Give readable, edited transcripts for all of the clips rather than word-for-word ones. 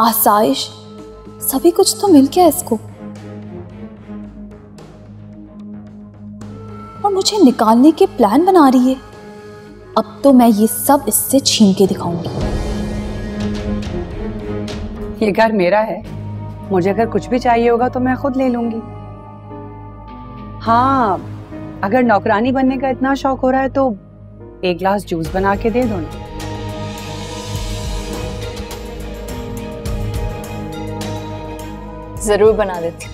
आसाइश, सभी कुछ तो मिल गया इसको, और मुझे निकालने के प्लान बना रही है। अब तो मैं ये सब इससे छीन के दिखाऊंगी। ये घर मेरा है, मुझे अगर कुछ भी चाहिए होगा तो मैं खुद ले लूंगी। हाँ, अगर नौकरानी बनने का इतना शौक हो रहा है तो एक ग्लास जूस बना के दे दो ना। जरूर बना देती।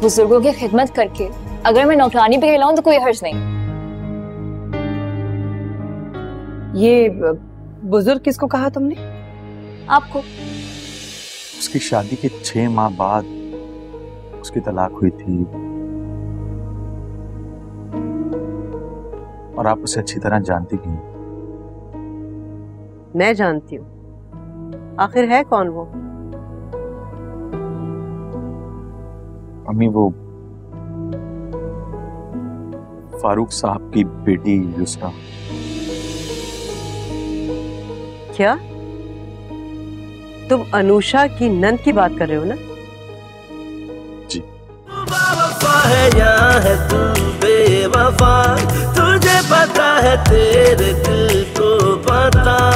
बुजुर्गों की खिदमत करके अगर मैं नौकरानी पे खिलाऊं तो कोई हर्ज नहीं। ये बुजुर्ग किसको कहा तुमने? आपको। उसकी शादी के 6 माह बाद उसकी तलाक हुई थी और आप उसे अच्छी तरह जानती भी। मैं जानती हूँ। आखिर है कौन वो? अम्मी, वो फारूक साहब की बेटी यूसरा। क्या तुम अनुषा की नंद की बात कर रहे हो ना? जी। वफा है या है तू बेवफा, तुझे पता है तेरे दिल को पता।